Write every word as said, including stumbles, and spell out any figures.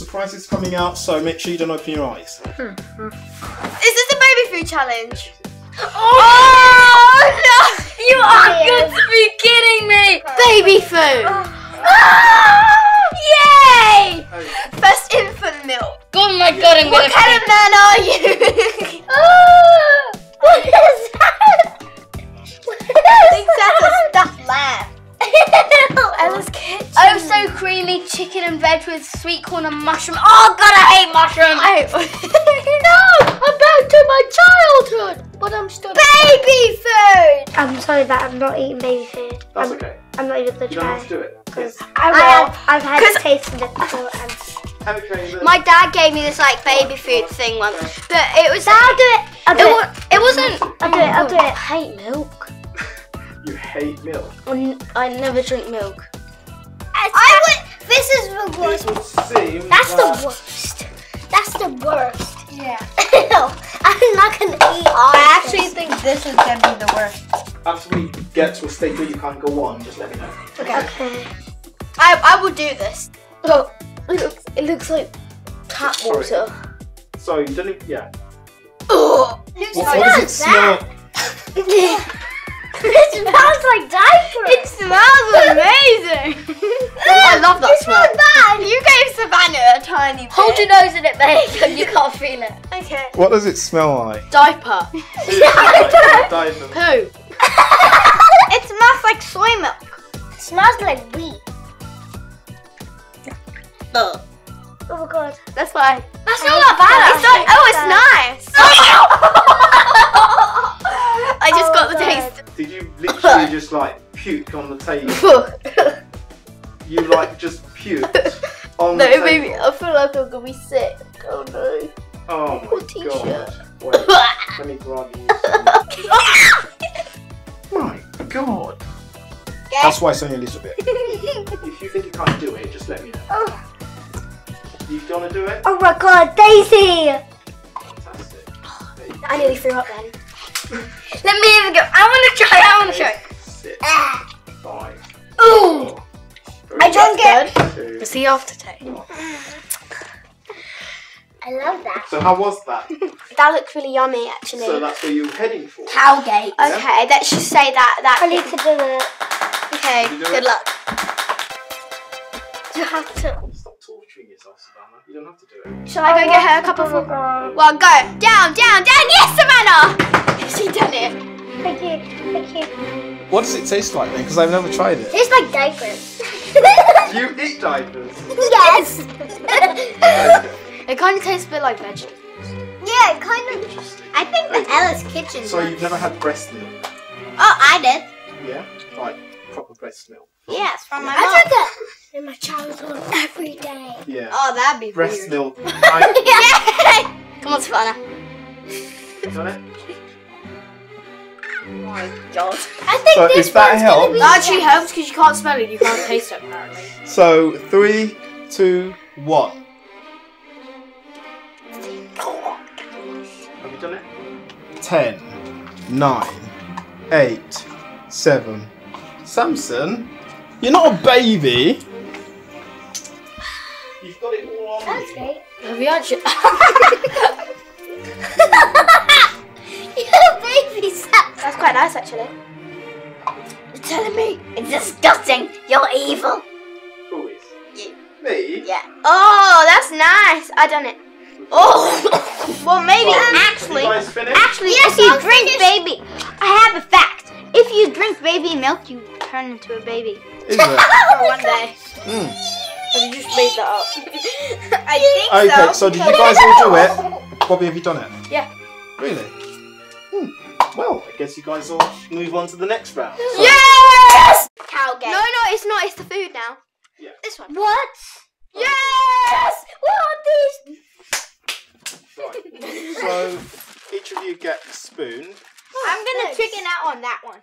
Surprise is coming out, so make sure you don't open your eyes. Is this a baby food challenge? Oh, oh no! You are going to be kidding me! Baby food! Oh. Yay! First infant milk. Oh my god, I'm what gonna. What kind of man are you? Oh, what is that? I think that's a stuffed lamb. Ella's Kitchen. Oh, so creamy chicken and veg with sweet corn and mushroom. Oh god, I hate mushroom. I no, I'm back to my childhood. But I'm still baby food. I'm sorry that I'm not eating baby food. That's I'm, okay. I'm not even gonna try. You don't have to do it. Yes. I will. Have, I've had a taste of it before. And okay, my dad gave me this like baby food thing once, but it was. I'll do it. I'll do it. It, it wasn't. I'll do it. I'll do it. I hate milk. You hate milk. I, I never drink milk. I, I would. This is the worst. It would seem That's that. the worst. That's the worst. Yeah. I'm not gonna eat. All I actually this. think this is gonna be the worst. After we get to a stage where you can't go on, just let me know. Okay. okay. I I will do this. Look, it looks, it looks like tap water. Sorry. So you don't even, yeah. Oh, looks what, like what does it smell? It smells like diaper. It smells amazing. I love that it's smell. It's not bad. You gave Savannah a tiny bit. Hold your nose in it, babe. You can't feel it. Okay. What does it smell like? Diaper. Diaper. Poo. It smells like soy milk. It smells like wheat. Ugh. Oh my god. That's why. That's not that bad. It's not, oh, it's nice. I just oh got the god. taste. Did you literally just like puke on the table? You like just puked on no, the table? No, baby, I feel like I'm gonna be sick. Oh no. Oh my god. Wait, let me grab you some. My god. Yeah. That's why it's only a little bit. If you think you can't do it, just let me know. Oh. You gonna do it? Oh my god, Daisy! Fantastic. Daisy. I nearly threw up then. Let me have a go. I wanna try, I wanna try. Six, ah. five. Ooh! Three, I drunk it! It's the aftertaste. I love that. So how was that? That looked really yummy, actually. So that's where you were heading for? Cow Gate. Yeah? Okay, let's just say that. that I need to do it. Okay, do good it? luck. You have to... Stop torturing yourself, Savannah. You don't have to do it. Shall I go I get her a cup of water? Well, go. Down, down, down. Yes, Savannah! She done it. Thank you, thank you. What does it taste like, then? Because I've never tried it. It tastes like diapers. Do you eat diapers? Yes. Okay. It kind of tastes a bit like vegetables. Yeah, it kind of. I think the Ella's Kitchen. So you've never had breast milk? Oh, I did. Yeah, like proper breast milk. Yeah, it's from my mum. I did that in my childhood every day. Yeah. Oh, that'd be breast weird. milk. I... yeah. Come on, Savannah. You got it? Oh my god. I think so this if that helps. That actually helps because you can't smell it. You can't taste it apparently. So three, two, one. Ten, nine, eight, seven. Samson, you're not a baby. You've got it all on. That's great. Have you actually? You're a baby, Samson. That's quite nice, actually. You're telling me it's disgusting. You're evil. Who is? You. Me? Yeah. Oh, that's nice. I done it. Oh, well maybe well, actually, actually yes, if you drink finished. baby, I have a fact. If you drink baby milk, you turn into a baby. Is it? For one day. Mm. Have you just made that up? I think okay, so. Okay, so did you guys all do it? Bobby, have you done it? Yeah. Really? Hmm. Well, I guess you guys all move on to the next round. So. Yes! Cow Gate. No, no, it's not. It's the food now. Yeah. This one. What? Yes! What are these? Right. So each of you get a spoon. I'm gonna chicken out on that one.